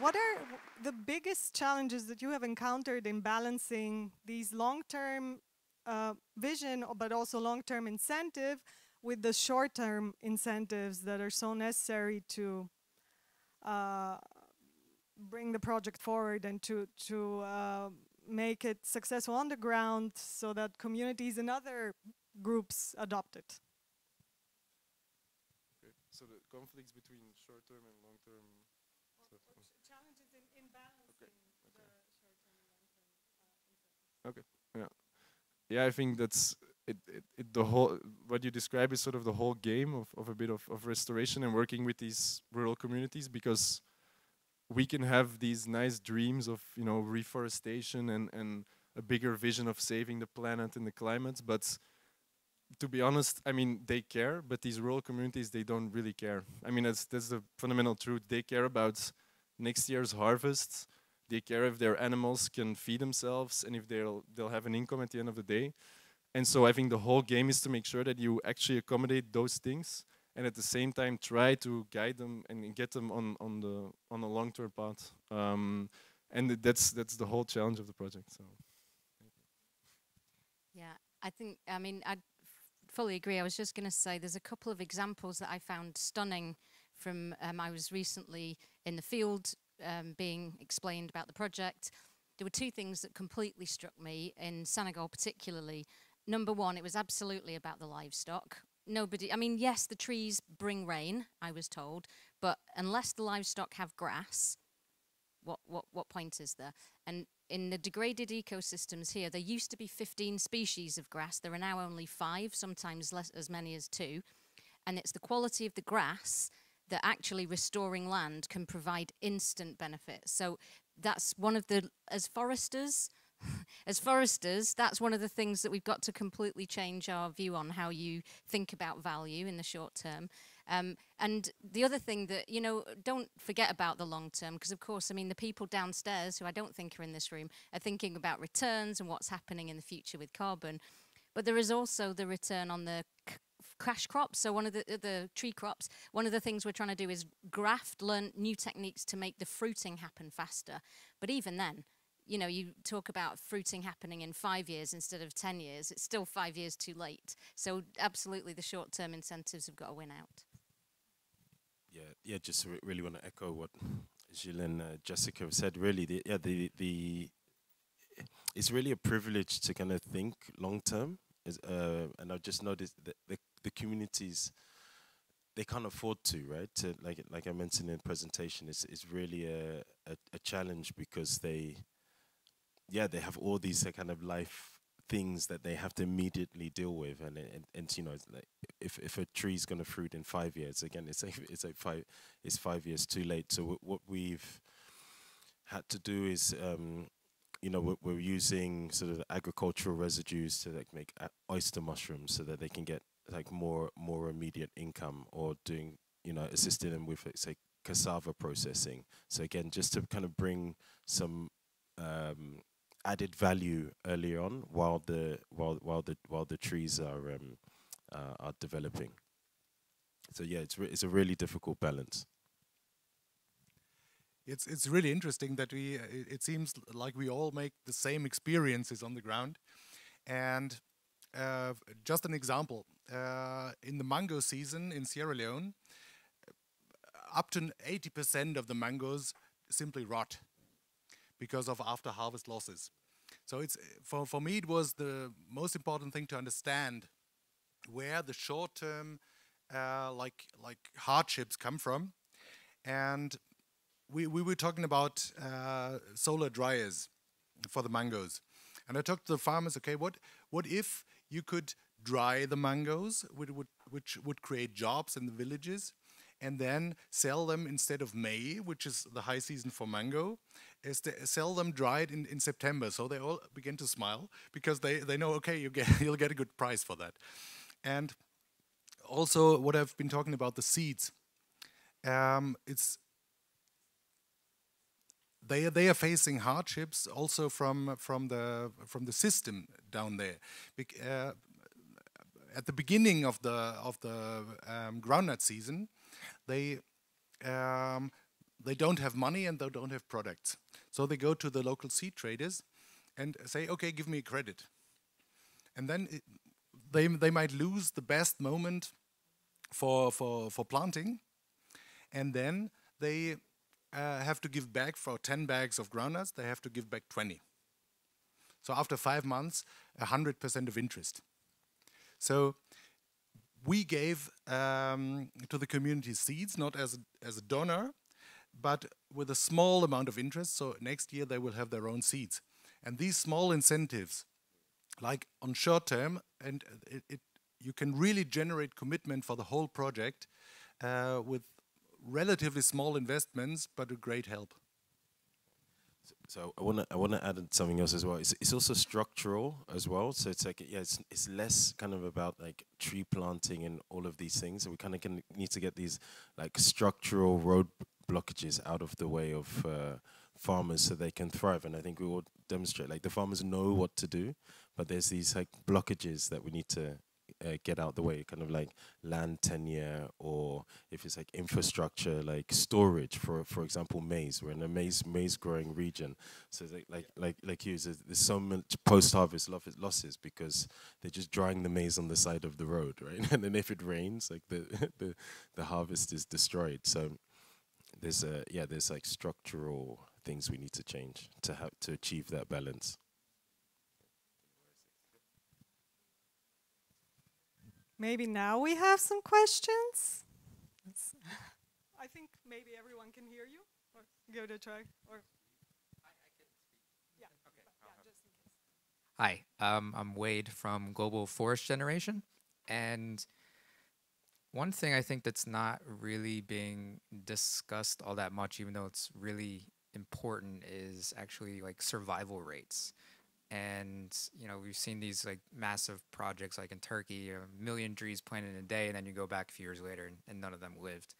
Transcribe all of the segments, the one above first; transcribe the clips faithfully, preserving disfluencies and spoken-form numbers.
What are the biggest challenges that you have encountered in balancing these long-term uh, vision, but also long-term incentive with the short-term incentives that are so necessary to uh, bring the project forward and to, to uh, make it successful on the ground so that communities and other groups adopt it? Okay. So the conflicts between short-term and long-term challenges in, in balancing okay. Okay. the short-term and long-term. Uh, okay. Yeah. Yeah, I think that's it, it, it. The whole what you describe is sort of the whole game of, of a bit of, of restoration and working with these rural communities, because we can have these nice dreams of you know reforestation and and a bigger vision of saving the planet and the climate, but to be honest, I mean, they care, but these rural communities, they don't really care. I mean, that's, that's the fundamental truth. They care about next year's harvests. They care if their animals can feed themselves and if they'll, they'll have an income at the end of the day. And so I think the whole game is to make sure that you actually accommodate those things and at the same time try to guide them and get them on, on the on a long-term path. Um, and that's, that's the whole challenge of the project. So. Yeah, I think, I mean, I'd fully agree. I was just going to say there's a couple of examples that I found stunning from um, I was recently in the field um, being explained about the project. There were two things that completely struck me in Senegal particularly. Number one, it was absolutely about the livestock. Nobody, I mean, yes, the trees bring rain, I was told, but unless the livestock have grass, what, what, what point is there? And in the degraded ecosystems here, there used to be fifteen species of grass. There are now only five, sometimes less, as many as two. And it's the quality of the grass that actually restoring land can provide instant benefits. So that's one of the, as foresters, as foresters, that's one of the things that we've got to completely change our view on, how you think about value in the short term. Um, and the other thing that, you know, don't forget about the long term, because of course, I mean, the people downstairs who I don't think are in this room are thinking about returns and what's happening in the future with carbon. But there is also the return on the c cash crops. So one of the, uh, the tree crops, one of the things we're trying to do is graft, learn new techniques to make the fruiting happen faster. But even then, you know, you talk about fruiting happening in five years instead of ten years, it's still five years too late. So absolutely the short term incentives have got to win out. Yeah, yeah. Just re really want to echo what Gilles and uh, Jessica have said. Really, the, yeah, the the it's really a privilege to kind of think long term. Is, uh, and I've just noticed that the, the communities they can't afford to, right? To, like like I mentioned in the presentation, it's it's really a, a a challenge because they, yeah, they have all these uh, kind of life things that they have to immediately deal with, and and, and you know, it's like if if a tree is going to fruit in five years, again, it's like it's like five it's five years too late. So w what we've had to do is, um, you know, we're, we're using sort of agricultural residues to like make oyster mushrooms so that they can get like more more immediate income, or doing you know assisting them with like, say cassava processing. So again, just to kind of bring some um, added value early on, while the while while the while the trees are um, uh, are developing. So yeah, it's re it's a really difficult balance. It's it's really interesting that we uh, it, it seems like we all make the same experiences on the ground, and uh, just an example uh, in the mango season in Sierra Leone, up to eighty percent of the mangoes simply rot because of after harvest losses. So it's for, for me, it was the most important thing to understand where the short term uh, like like hardships come from. And we, we were talking about uh, solar dryers for the mangoes. And I talked to the farmers, okay, what what if you could dry the mangoes, which would, which would create jobs in the villages, and then sell them instead of May, which is the high season for mango, is to sell them dried in, in September. So they all begin to smile because they, they know, okay, you get, you'll get a good price for that. And also what I've been talking about, the seeds, um, it's they, they are facing hardships also from, from, the, from the system down there. Bec uh, at the beginning of the, of the um, groundnut season, they um, they don't have money and they don't have products. So they go to the local seed traders and say, okay, give me a credit. And then it, they, they might lose the best moment for, for, for planting. And then they uh, have to give back for ten bags of groundnuts, they have to give back twenty. So after five months, one hundred percent of interest. So we gave um, to the community seeds, not as a, as a donor, but with a small amount of interest. So next year they will have their own seeds. And these small incentives, like on short term, and it, it, you can really generate commitment for the whole project uh, with relatively small investments, but a great help. So I want to I want to add something else as well. It's it's also structural as well. So it's like yeah, it's it's less kind of about like tree planting and all of these things. So we kind of can need to get these like structural road blockages out of the way of uh, farmers so they can thrive. And I think we will demonstrate like the farmers know what to do, but there's these like blockages that we need to Uh, get out the way, kind of like land tenure, or if it's like infrastructure, like storage. For for example, maize. We're in a maize maize growing region, so they, like like like you, there's, there's so much post harvest losses because they're just drying the maize on the side of the road, right? And then if it rains, like the the the harvest is destroyed. So there's a yeah, there's like structural things we need to change to have to achieve that balance. Maybe now we have some questions. Yes. I think maybe everyone can hear you, or give it a try. Or I, I can speak. Yeah. Okay. Yeah, just in case. Hi, um, I'm Wade from Global Forest Generation, and one thing I think that's not really being discussed all that much, even though it's really important, is actually like survival rates. And you know, we've seen these like massive projects like in Turkey, a million trees planted in a day, and then you go back a few years later and, and none of them lived.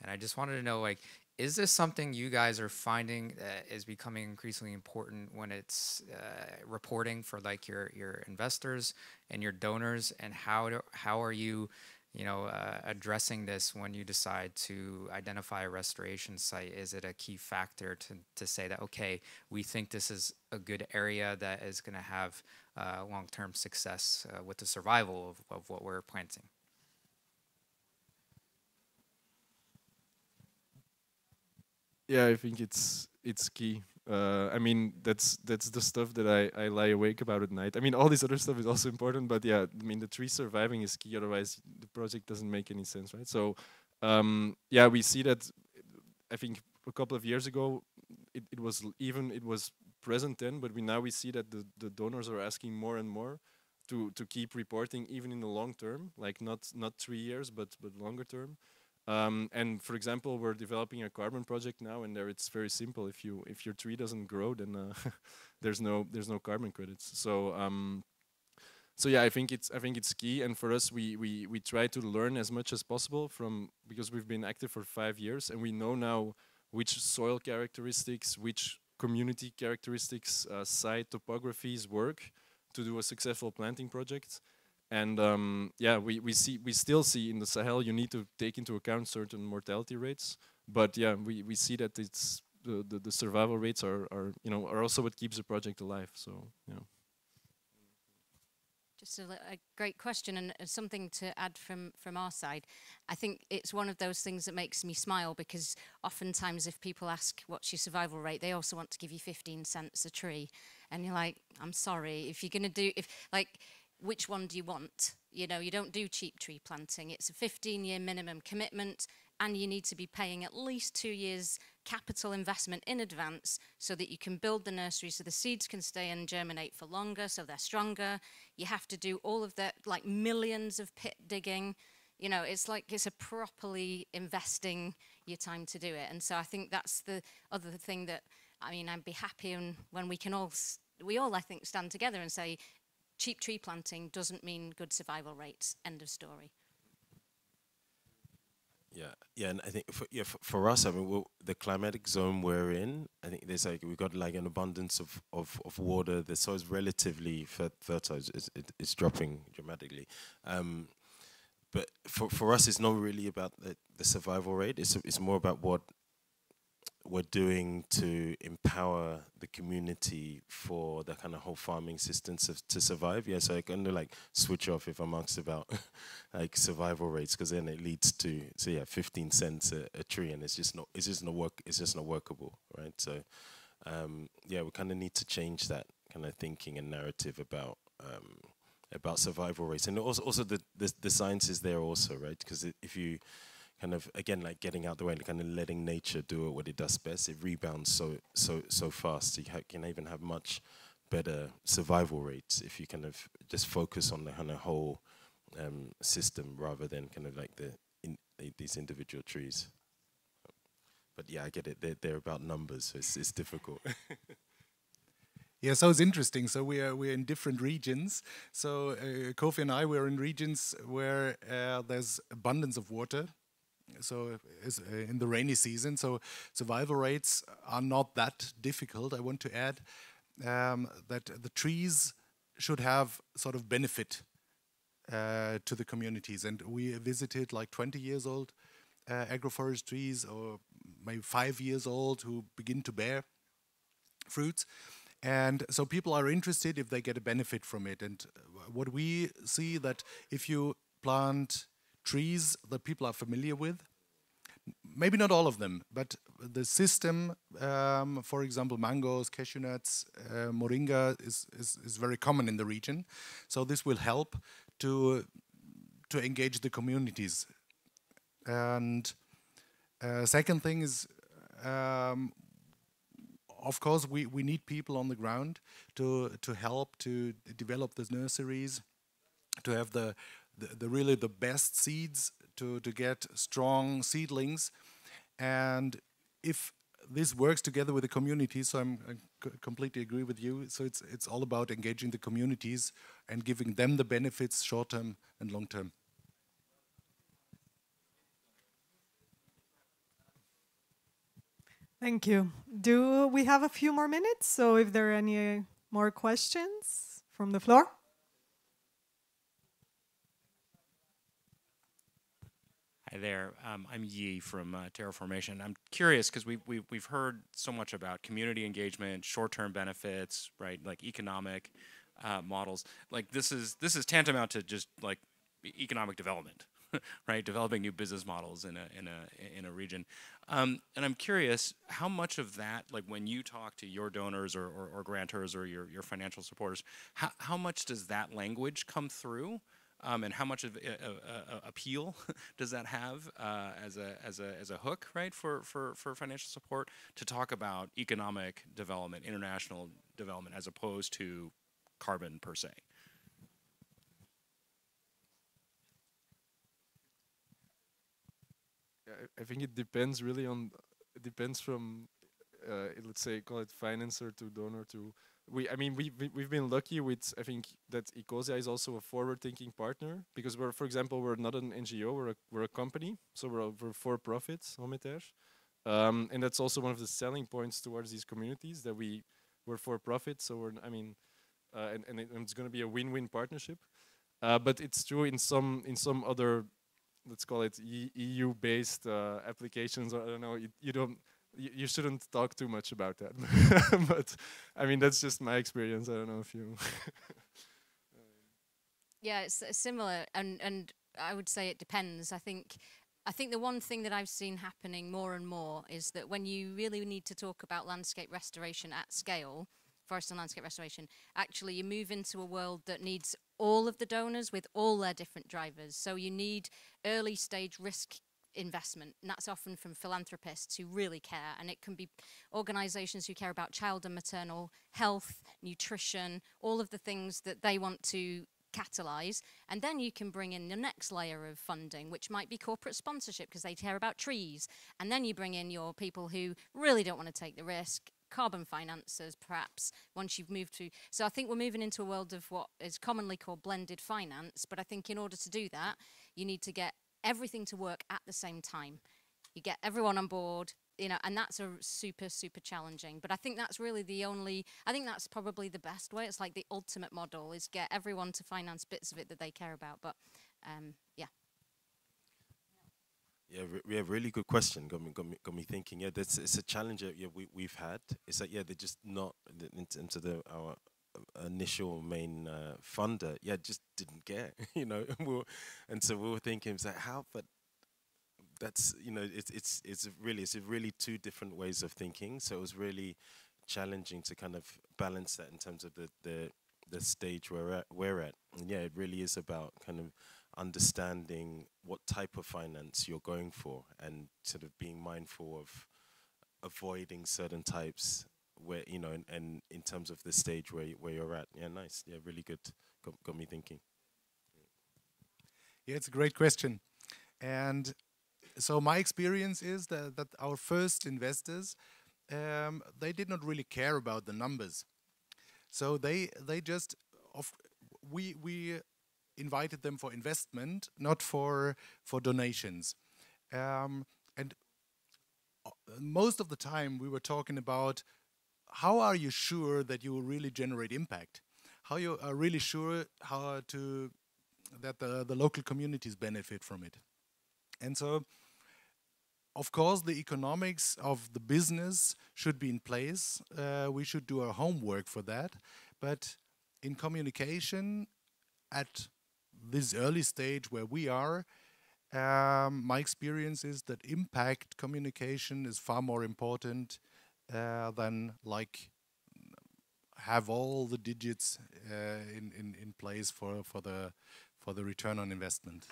And I just wanted to know, like, is this something you guys are finding that is becoming increasingly important when it's uh, reporting for like your your investors and your donors, and how do, how are you you know uh, addressing this when you decide to identify a restoration site? Is it a key factor to to say that, okay, we think this is a good area that is going to have uh, long-term success uh, with the survival of, of what we're planting? Yeah, I think it's it's key. Uh, I mean, that's that's the stuff that I, I lie awake about at night. I mean, all this other stuff is also important, but yeah, I mean, the tree surviving is key. Otherwise, the project doesn't make any sense, right? So, um, yeah, we see that. I think a couple of years ago, it, it was even it was present then, but we now we see that the the donors are asking more and more to to keep reporting, even in the long term, like not not three years, but but longer term. Um, and for example, we're developing a carbon project now, and there it's very simple. If you if your tree doesn't grow, then uh, there's no there's no carbon credits. So um, so yeah, I think it's I think it's key. And for us, we we we try to learn as much as possible from, because we've been active for five years, and we know now which soil characteristics, which community characteristics, uh, site topographies work to do a successful planting project. And um, yeah, we, we see we still see in the Sahel you need to take into account certain mortality rates, but yeah, we, we see that it's the, the the survival rates are are you know are also what keeps the project alive. So yeah, just a, a great question, and uh, something to add from from our side. I think it's one of those things that makes me smile, because oftentimes if people ask what's your survival rate, they also want to give you fifteen cents a tree, and you're like, I'm sorry, if you're gonna do if like. Which one do you want? You know, you don't do cheap tree planting. It's a fifteen year minimum commitment, and you need to be paying at least two years capital investment in advance so that you can build the nursery so the seeds can stay and germinate for longer, so they're stronger. You have to do all of that, like millions of pit digging. You know, it's like it's a properly investing your time to do it. And so I think that's the other thing that, I mean, I'd be happy when, when we can all, we all, I think, stand together and say, cheap tree planting doesn't mean good survival rates. End of story. Yeah, yeah, and I think for, yeah, for, for us, I mean, we'll, the climatic zone we're in, I think there's like we've got like an abundance of of, of water. The soil is relatively fertile. It's, it, it's dropping dramatically. Um, but for for us, it's not really about the, the survival rate. It's it's more about what we're doing to empower the community for the kind of whole farming system to, to survive. Yeah, so I kind of like switch off if I'm asked about like survival rates, because then it leads to, so yeah, fifteen cents a, a tree, and it's just not, it's just not work, it's just not workable, right? So um, yeah, we kind of need to change that kind of thinking and narrative about um, about survival rates, and also also the the, the science is there also, right? Because if you kind of, again, like getting out the way and kind of letting nature do it what it does best, it rebounds so so so fast. You ha can even have much better survival rates if you kind of just focus on the kind of whole um, system rather than kind of like the, in the these individual trees. But yeah, I get it. They're they're about numbers, so it's it's difficult. Yeah, so it's interesting. So we are we're in different regions. So uh, Kofi and I were in regions where uh, there's abundance of water. So is, uh, in the rainy season, so survival rates are not that difficult. I want to add um, that the trees should have sort of benefit uh, to the communities. And we visited like twenty years old uh, agroforest trees, or maybe five years old, who begin to bear fruits. And so people are interested if they get a benefit from it. And what we see that if you plant trees that people are familiar with, maybe not all of them, but the system, um, for example, mangoes, cashew nuts, uh, moringa is, is, is very common in the region. So this will help to, to engage the communities. And uh, second thing is, um, of course, we, we need people on the ground to, to help to develop the nurseries, to have the The, the really the best seeds, to, to get strong seedlings. And if this works together with the community, so I'm, I c completely agree with you, so it's, it's all about engaging the communities and giving them the benefits short term and long term. Thank you. Do we have a few more minutes? So if there are any more questions from the floor? Hi there, um, I'm Yi from uh, Terraformation. I'm curious because we, we, we've heard so much about community engagement, short-term benefits, right? Like economic uh, models. Like this is this is tantamount to just like economic development, right? Developing new business models in a in a in a region. Um, and I'm curious how much of that, like when you talk to your donors or, or, or grantors or your your financial supporters, how how much does that language come through? Um, and how much of a, a, a appeal does that have uh, as a as a as a hook, right, for for for financial support to talk about economic development, international development, as opposed to carbon per se? Yeah, I, I think it depends really on it depends from uh, let's say call it financer to donor to. We, I mean, we, we, we've been lucky with, I think, that Ecosia is also a forward-thinking partner, because we're, for example, we're not an N G O, we're a, we're a company, so we're, we're for-profit, Hometerre. Um, and that's also one of the selling points towards these communities, that we, we're for-profit, so we're, I mean, uh, and, and, it, and it's going to be a win-win partnership. Uh, but it's true in some, in some other, let's call it E U-based uh, applications, or I don't know, you, you don't, you shouldn't talk too much about that. But I mean, that's just my experience. I don't know if you. Yeah, it's uh, similar, and and I would say it depends. I think I think the one thing that I've seen happening more and more is that when you really need to talk about landscape restoration at scale, forest and landscape restoration, actually you move into a world that needs all of the donors with all their different drivers. So you need early stage risk investment, and that's often from philanthropists who really care, and it can be organizations who care about child and maternal health, nutrition, all of the things that they want to catalyze. And then you can bring in the next layer of funding, which might be corporate sponsorship because they care about trees, and then you bring in your people who really don't want to take the risk, carbon financers perhaps, once you've moved to. So I think we're moving into a world of what is commonly called blended finance, but I think in order to do that you need to get everything to work at the same time. You get everyone on board, you know, and that's a super, super challenging. But I think that's really the only, I think that's probably the best way. It's like the ultimate model is get everyone to finance bits of it that they care about. But um, yeah. Yeah, re yeah, really good question. Got me, got me, got me thinking. Yeah, that's it's a challenge that yeah, we we've had. It's like yeah, they're just not into the our initial main uh, funder. Yeah, just didn't get you know. we were, and so we were thinking, it's like how, but that's you know, it's it's it's really it's really two different ways of thinking. So it was really challenging to kind of balance that in terms of the the the stage we're at, we're at. And yeah, it really is about kind of understanding what type of finance you're going for and sort of being mindful of avoiding certain types where, you know, and, and in terms of the stage where, where you're at. Yeah, nice. Yeah, really good. Got, got me thinking. Yeah, it's a great question. And so my experience is that, that our first investors, um, they did not really care about the numbers. So they, they just, of we, we, invited them for investment, not for for donations, um, and most of the time we were talking about how are you sure that you will really generate impact, how you are really sure how to that the the local communities benefit from it, and so of course the economics of the business should be in place. Uh, we should do our homework for that, but in communication at this early stage where we are, um, my experience is that impact communication is far more important uh, than like have all the digits uh, in, in in place for for the for the return on investment.